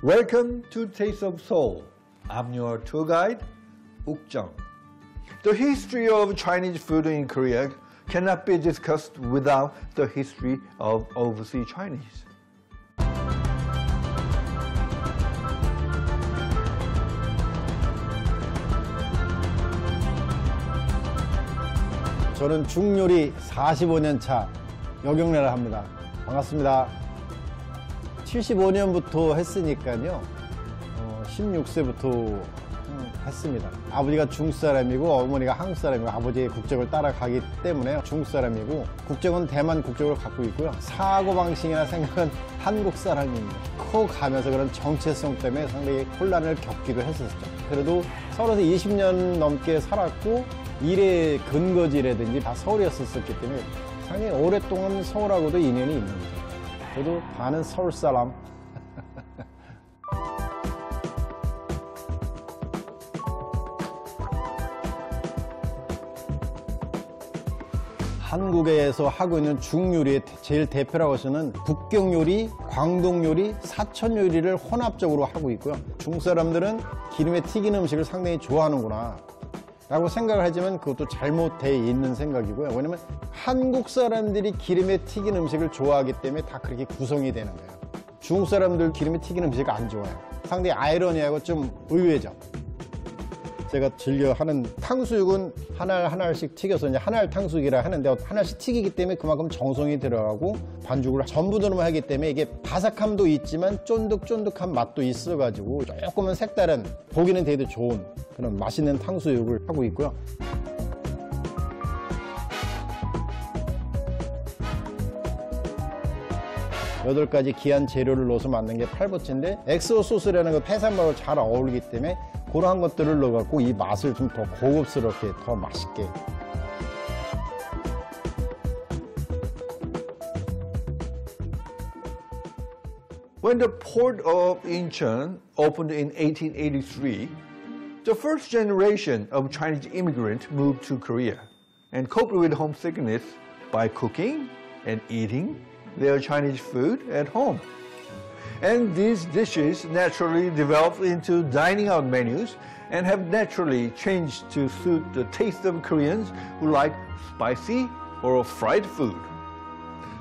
Welcome to Taste of Seoul. I'm your tour guide, Ok Jung. The history of Chinese food in Korea cannot be discussed without the history of overseas Chinese. 저는 중요리 45년 차 여경래를 합니다. 반갑습니다. 75년부터 했으니까요. 16세부터 했습니다. 아버지가 중국 사람이고 어머니가 한국 사람이고 아버지의 국적을 따라가기 때문에 중국 사람이고 국적은 대만 국적을 갖고 있고요. 사고방식이나 생각은 한국 사람입니다. 커가면서 그런 정체성 때문에 상당히 혼란을 겪기도 했었죠. 그래도 서울에서 20년 넘게 살았고 일의 근거지라든지 다 서울이었었기 때문에 상당히 오랫동안 서울하고도 인연이 있는 거죠. 저도 반은 서울 사람. 한국에서 하고 있는 중요리의 제일 대표라고 하시는 북경 요리, 광동 요리, 사천 요리를 혼합적으로 하고 있고요. 중국 사람들은 기름에 튀긴 음식을 상당히 좋아하는구나 라고 생각을 하지만 그것도 잘못되어 있는 생각이고요. 왜냐면 한국 사람들이 기름에 튀긴 음식을 좋아하기 때문에 다 그렇게 구성이 되는 거예요. 중국 사람들 기름에 튀긴 음식을 안 좋아해요. 상당히 아이러니하고 좀 의외죠. 제가 즐겨 하는 탕수육은 하나씩 튀겨서 이제 한알 탕수육이라 하는데 하나씩 튀기기 때문에 그만큼 정성이 들어가고 반죽을 전부 넣으면 하기 때문에 이게 바삭함도 있지만 쫀득쫀득한 맛도 있어가지고 조금은 색다른 보기는 되게 좋은 그런 맛있는 탕수육을 하고 있고요. 여덟 가지 귀한 재료를 넣어서 만든 게 팔보채인데 엑소 소스라는 그 해산물하고 잘 어울리기 때문에 그런 것들을 넣어갖고 이 맛을 좀 더 고급스럽게 더 맛있게. When the port of Incheon opened in 1883, the first generation of Chinese immigrants moved to Korea and coped with homesickness by cooking and eating their Chinese food at home. And these dishes naturally developed into dining out menus and have naturally changed to suit the taste of Koreans who like spicy or fried food.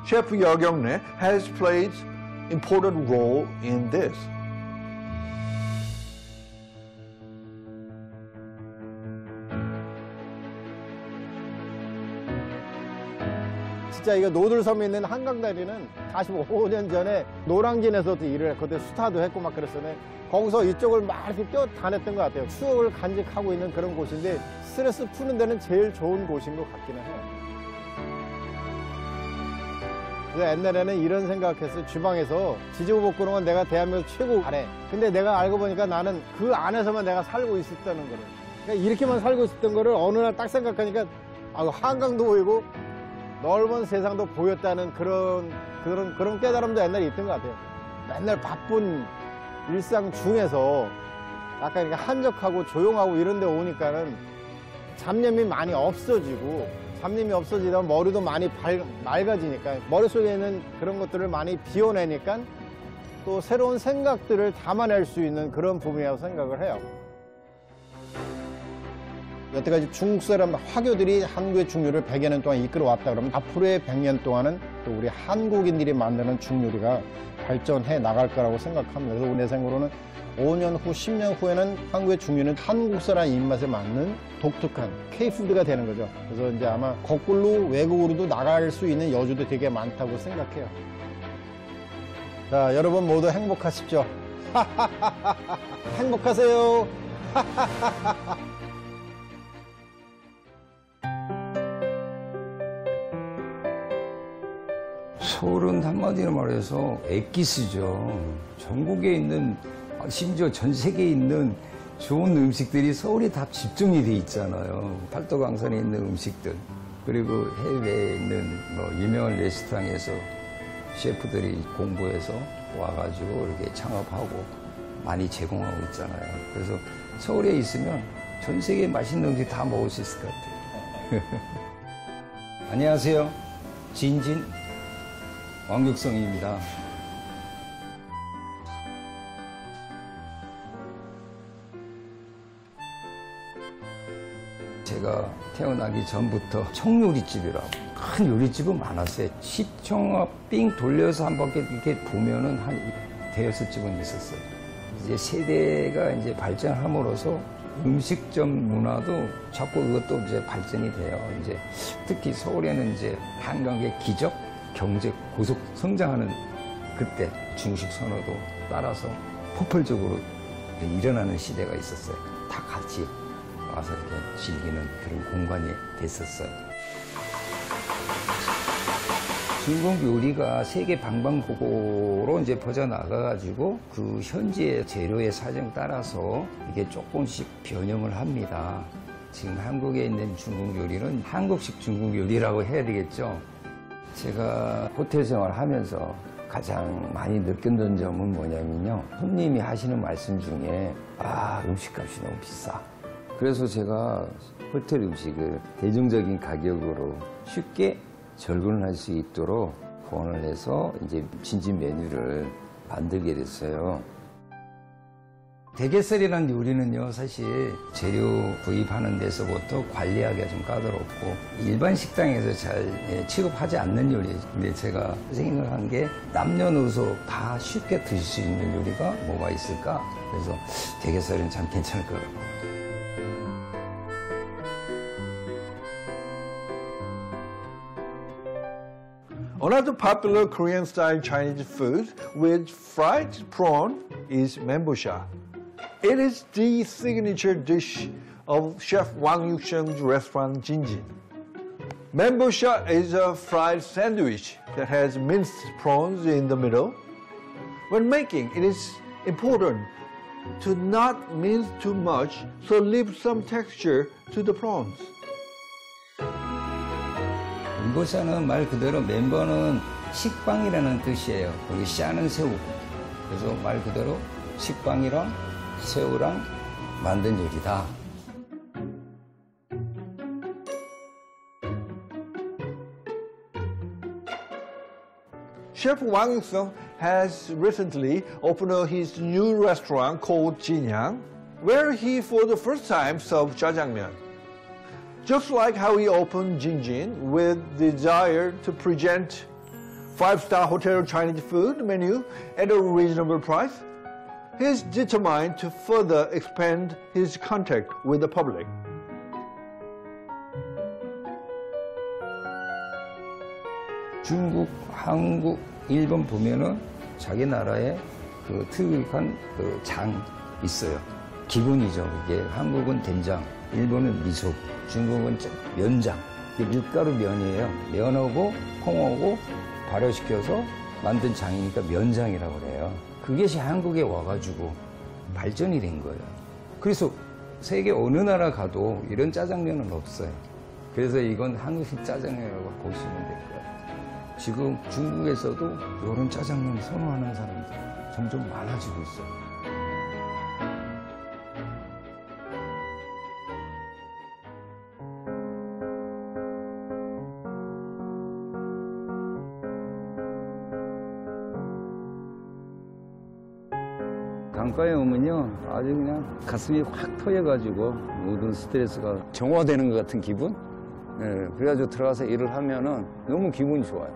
Chef Yeo Gyeong-na has played an important role in this. 진짜 이거 노들섬에 있는 한강다리는 45년 전에 노량진에서도 일을 했거든. 스타도 했고 막 그랬었는데 거기서 이쪽을 막 이렇게 뛰어다녔던 것 같아요. 추억을 간직하고 있는 그런 곳인데 스트레스 푸는 데는 제일 좋은 곳인 것 같기는 해요. 그래서 옛날에는 이런 생각했어요. 주방에서 지지부복구는 내가 대한민국 최고 잘해. 근데 내가 알고 보니까 나는 그 안에서만 내가 살고 있었다는 거를. 그러니까 이렇게만 살고 있었던 거를 어느 날 딱 생각하니까 아, 한강도 보이고 넓은 세상도 보였다는 그런 깨달음도 옛날에 있던 것 같아요. 맨날 바쁜 일상 중에서 약간 이렇게 한적하고 조용하고 이런 데 오니까는 잡념이 많이 없어지고 잡념이 없어지다 보면 머리도 많이 맑아지니까 머릿속에 있는 그런 것들을 많이 비워내니까 또 새로운 생각들을 담아낼 수 있는 그런 부분이라고 생각을 해요. 여태까지 중국 사람 화교들이 한국의 중요를 100여 년 동안 이끌어왔다 그러면 앞으로의 100년 동안은 또 우리 한국인들이 만드는 중요리가 발전해 나갈 거라고 생각합니다. 그래서 내 생각으로는 5년 후, 10년 후에는 한국의 중요는 한국 사람 입맛에 맞는 독특한 K-푸드가 되는 거죠. 그래서 이제 아마 거꾸로 외국으로도 나갈 수 있는 여주도 되게 많다고 생각해요. 자, 여러분 모두 행복하십시오. 행복하세요. 서울은 한마디로 말해서 엑기스죠. 전국에 있는, 심지어 전 세계에 있는 좋은 음식들이 서울에 다 집중이 돼 있잖아요. 팔도강산에 있는 음식들, 그리고 해외에 있는 뭐 유명한 레스토랑에서 셰프들이 공부해서 와가지고 이렇게 창업하고 많이 제공하고 있잖아요. 그래서 서울에 있으면 전 세계에 맛있는 음식 다 먹을 수 있을 것 같아요. 안녕하세요. 진진. 왕극성입니다. 제가 태어나기 전부터 청요리집이라고 큰 요리집은 많았어요. 시청 앞 삥 돌려서 한 바퀴 이렇게 보면은 한 대여섯 집은 있었어요. 이제 세대가 이제 발전함으로써 음식점 문화도 자꾸 이것도 이제 발전이 돼요. 이제 특히 서울에는 이제 한강의 기적, 경제 고속 성장하는 그때 중식 선호도 따라서 폭발적으로 일어나는 시대가 있었어요. 다 같이 와서 이렇게 즐기는 그런 공간이 됐었어요. 중국 요리가 세계 방방곡곡으로 이제 퍼져나가가지고 그 현지의 재료의 사정 따라서 이게 조금씩 변형을 합니다. 지금 한국에 있는 중국 요리는 한국식 중국 요리라고 해야 되겠죠. 제가 호텔 생활하면서 가장 많이 느꼈던 점은 뭐냐면요. 손님이 하시는 말씀 중에 음식값이 너무 비싸. 그래서 제가 호텔 음식을 대중적인 가격으로 쉽게 절근할 수 있도록 보완을 해서 이제 진진 메뉴를 만들게 됐어요. 대게살이라는 요리는요, 사실 재료 구입하는 데서부터 관리하기가 좀 까다롭고 일반 식당에서 잘 취급하지 않는 요리예요. 근데 제가 생각을 한 게 남녀노소 다 쉽게 드실 수 있는 요리가 뭐가 있을까? 그래서 대게살은 참 괜찮을 것 같아요. Another popular Korean-style Chinese food with fried prawn is menbosha. It is the signature dish of Chef Wang Yuxiang's restaurant Jinjin. Menbosha is a fried sandwich that has minced prawns in the middle. When making, it is important to not mince too much, so leave some texture to the prawns. 멘보샤는 말 그대로 멘보는 식빵이라는 뜻이에요. 여기 샤는 새우. 그래서 말 그대로 식빵이랑 새우랑 만든 요리다. Chef Wang Yuxiang has recently opened his new restaurant called Jinyang, where he for the first time served jjajangmyeon. Just like how he opened Jinjin with the desire to present 5-star hotel Chinese food menu at a reasonable price, he is determined to further expand his contact with the public. 중국, 한국, 일본 보면은 자기 나라의 그 특유한 그 장 있어요. 기본이죠. 이게 한국은 된장, 일본은 미소. 중국은 면장, 밀가루 면이에요. 면하고 콩하고 발효시켜서 만든 장이니까 면장이라고 그래요. 그것이 한국에 와가지고 발전이 된 거예요. 그래서 세계 어느 나라 가도 이런 짜장면은 없어요. 그래서 이건 한국식 짜장면이라고 보시면 될 거예요. 지금 중국에서도 이런 짜장면 선호하는 사람들이 점점 많아지고 있어요. 강가에 오면요, 아주 그냥 가슴이 확 터여가지고 모든 스트레스가 정화되는 것 같은 기분? 네, 그래가지고 들어가서 일을 하면은 너무 기분이 좋아요.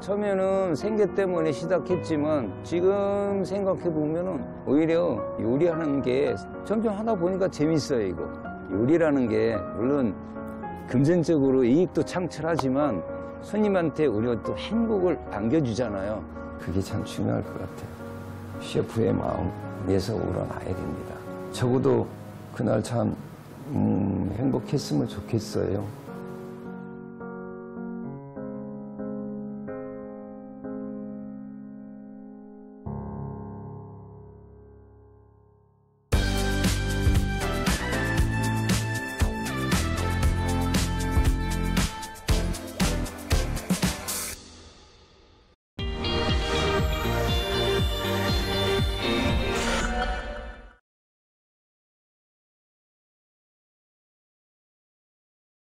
처음에는 생계 때문에 시작했지만 지금 생각해보면은 오히려 요리하는 게 점점 하다 보니까 재밌어요, 이거. 요리라는 게 물론 금전적으로 이익도 창출하지만 손님한테 우리가 또 행복을 안겨주잖아요. 그게 참 중요할 것 같아요. 셰프의 마음 내서 우러나야 됩니다. 적어도 그날 참 행복했으면 좋겠어요.